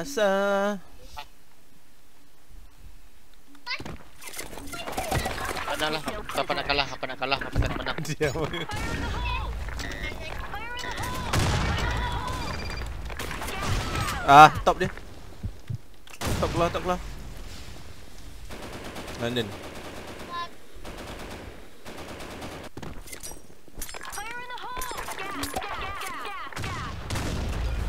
pasa? Adalah, apa nak kalah, apa nak kalah, apa nak menang. Dia apa? Ah, top dia. Top keluar, top keluar. London.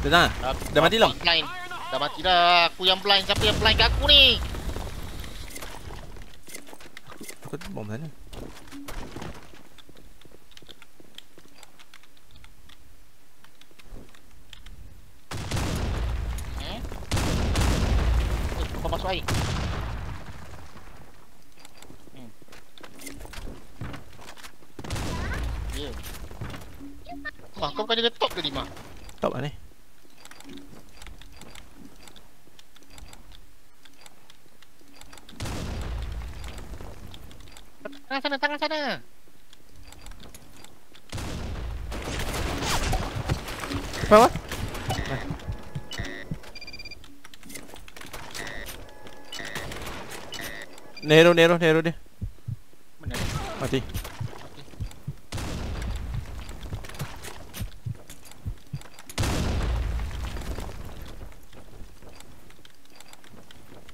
Tenang, dah mati lah. Blind. Dah mati dah. Aku yang blind. Siapa yang blind kat aku ni? Aku tu bom sana. Kau masuk air. Yeah. Wah, kau bukan dekat top ke lima? Top lah ni. Tangan sana, tangan sana. Apa? Nero, Nero, Nero dia. Mana? Mati.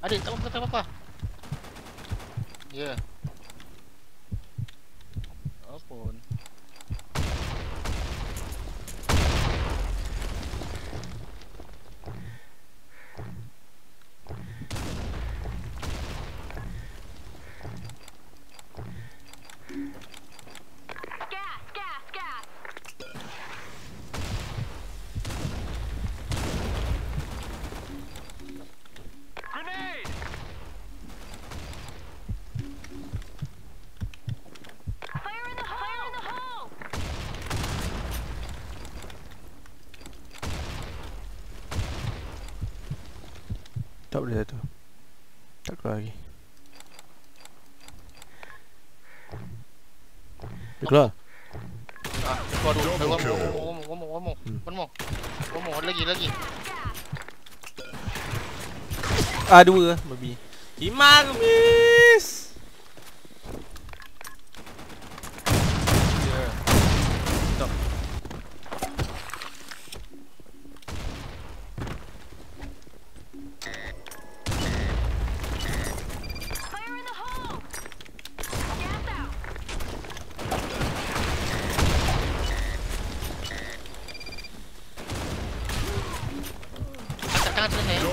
Adik, tak kata apa-apa. Ya. Apun. Tak boleh satu. Tak keluar lagi. Dia keluar. Ah, keluar dulu. One more. Lagi. Ah, dua lah. Babi. Himar, miss. Stop.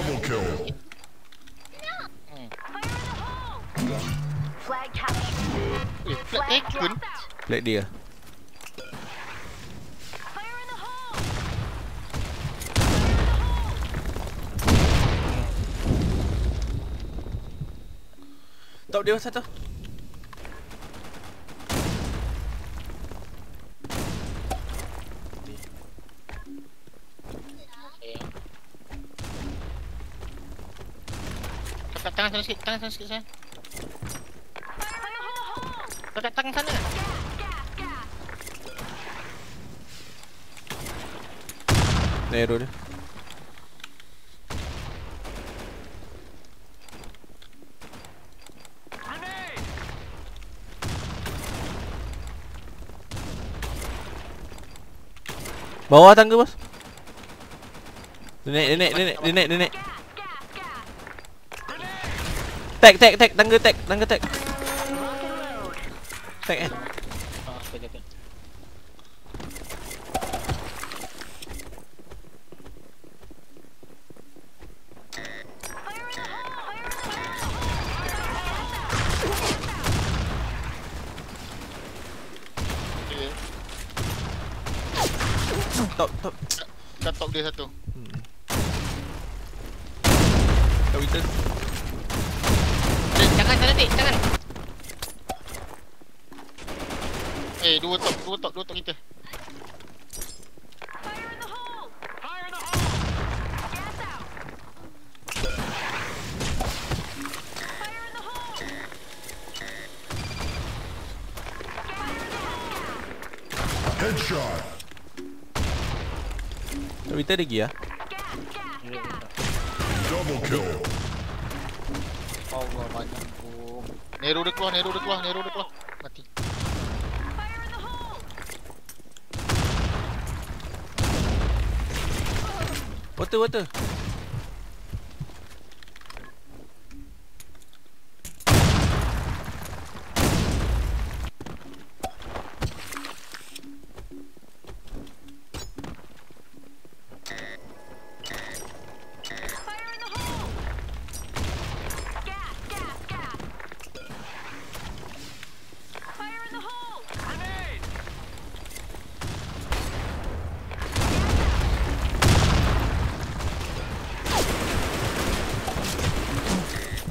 Double kill. Flag captured. Flag taken. Flag dia. Fire in the hole. Top dia satu. Tangan sana sikit, tangan sana sikit saya. Dekat tangan sana. Nero dia. Bawah tangga bos. Nenek. Tag, tangga tag. Tag. Ah, tag. Top. Top dia satu. Kau return. Jangan sana dik, jangan. Eh, dua top kita. Headshot. Kita lagi ya. Double kill. Allah banyak bom. Nero udah keluar. Mati. Water.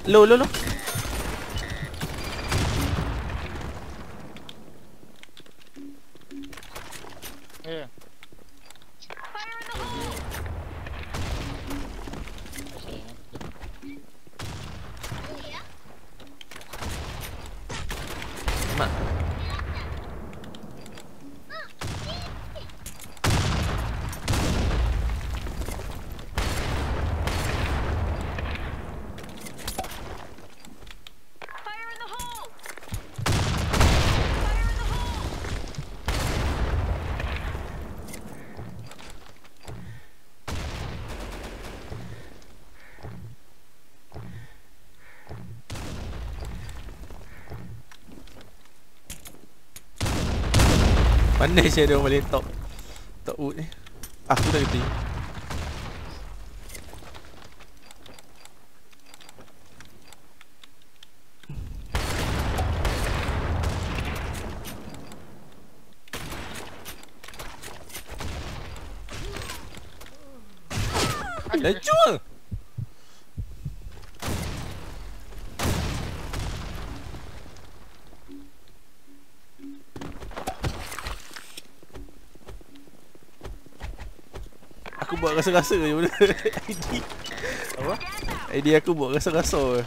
Low. Yeah. Mak. Pandai saya dia boleh top wood ni. Aku tak kerti. Lecur. Aku buat rasa-rasa je benda. Apa? Idea aku buat rasa-rasa je.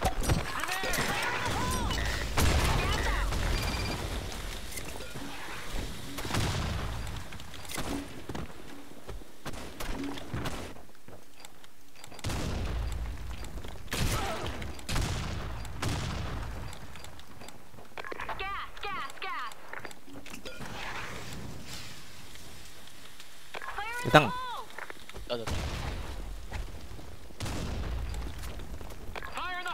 Datang. Fire in the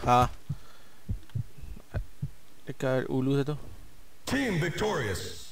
hole. Dekat ulu satu. Team victorious.